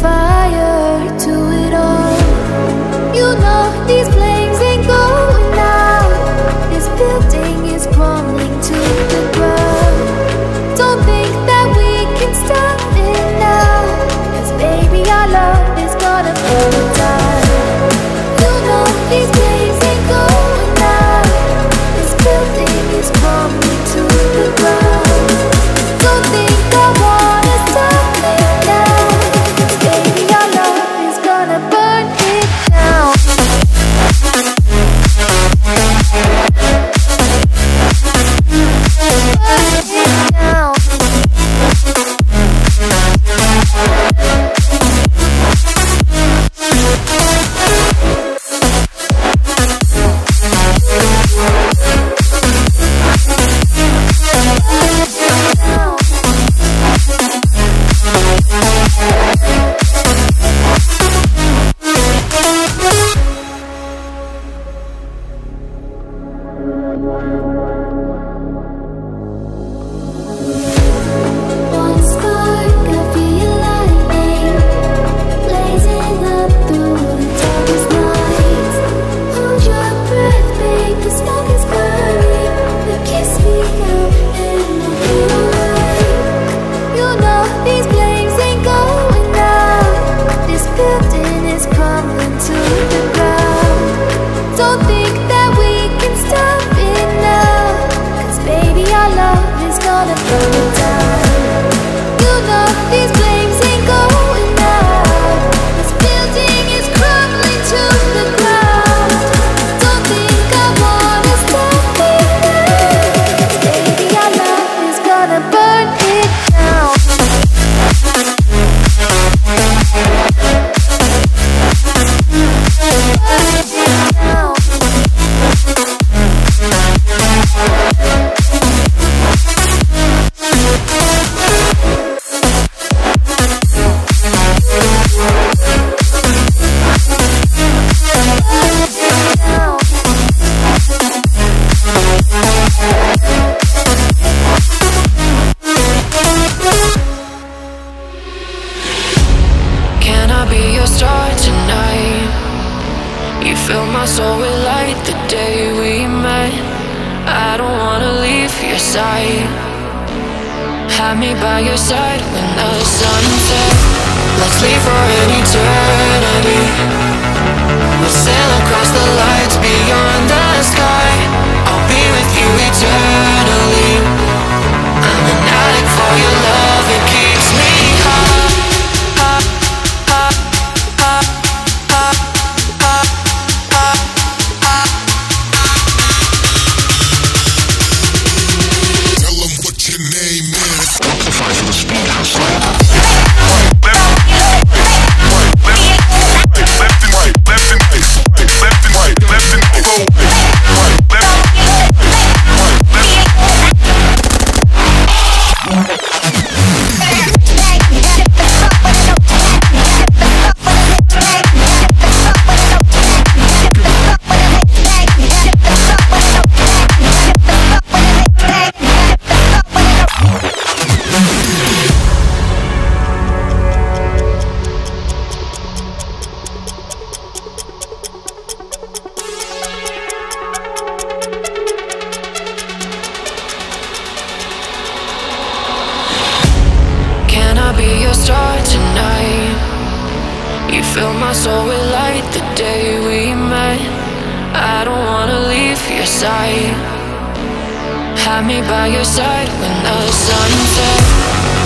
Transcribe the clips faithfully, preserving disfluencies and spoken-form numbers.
fire to it all. You know these flames ain't going out. This building is crumbling to the ground. Don't think that we can stop it now, 'cause baby our love is gonna fall down. You know these flames ain't going out. This building is crumbling to the ground. Don't think I wanna stop it now, 'cause baby our love is gonna burn it down.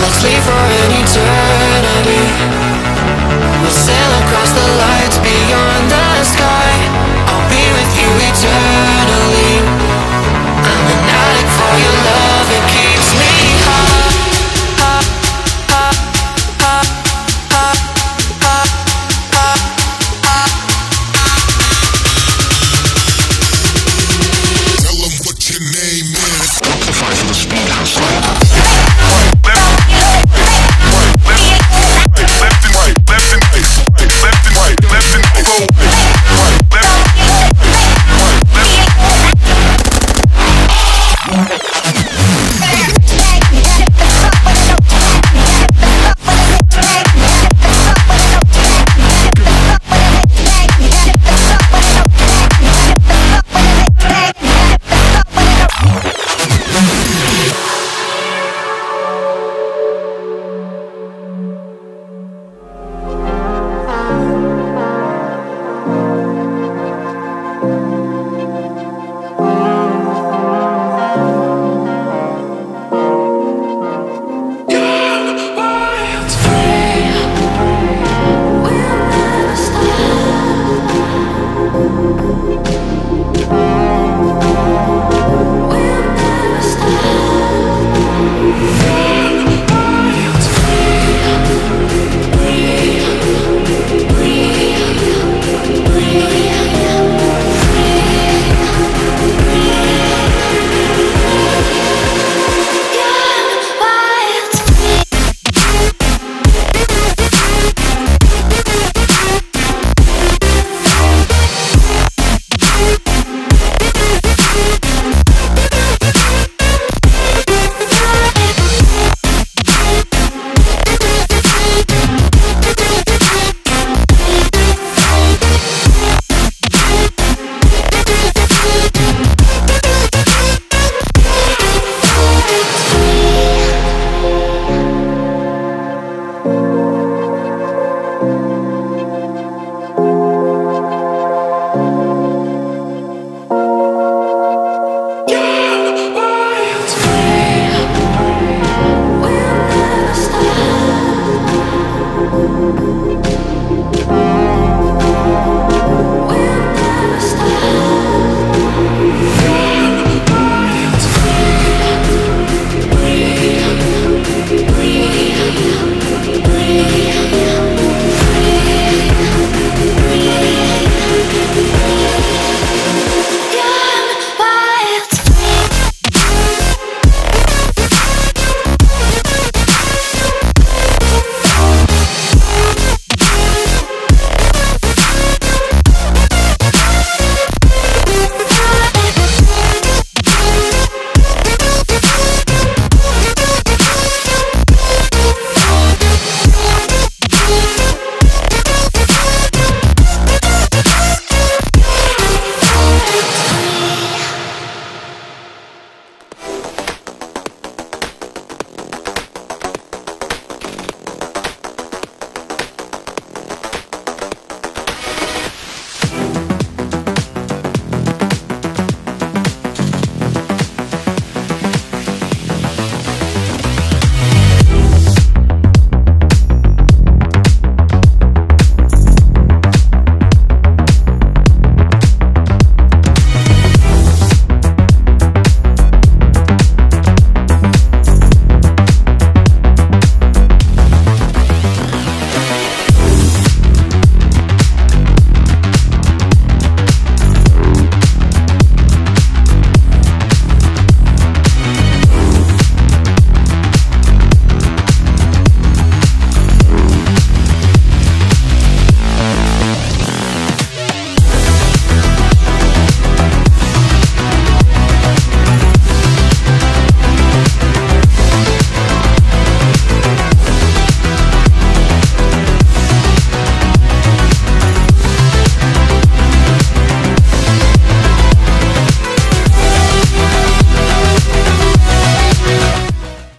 Let's leave for an eternity.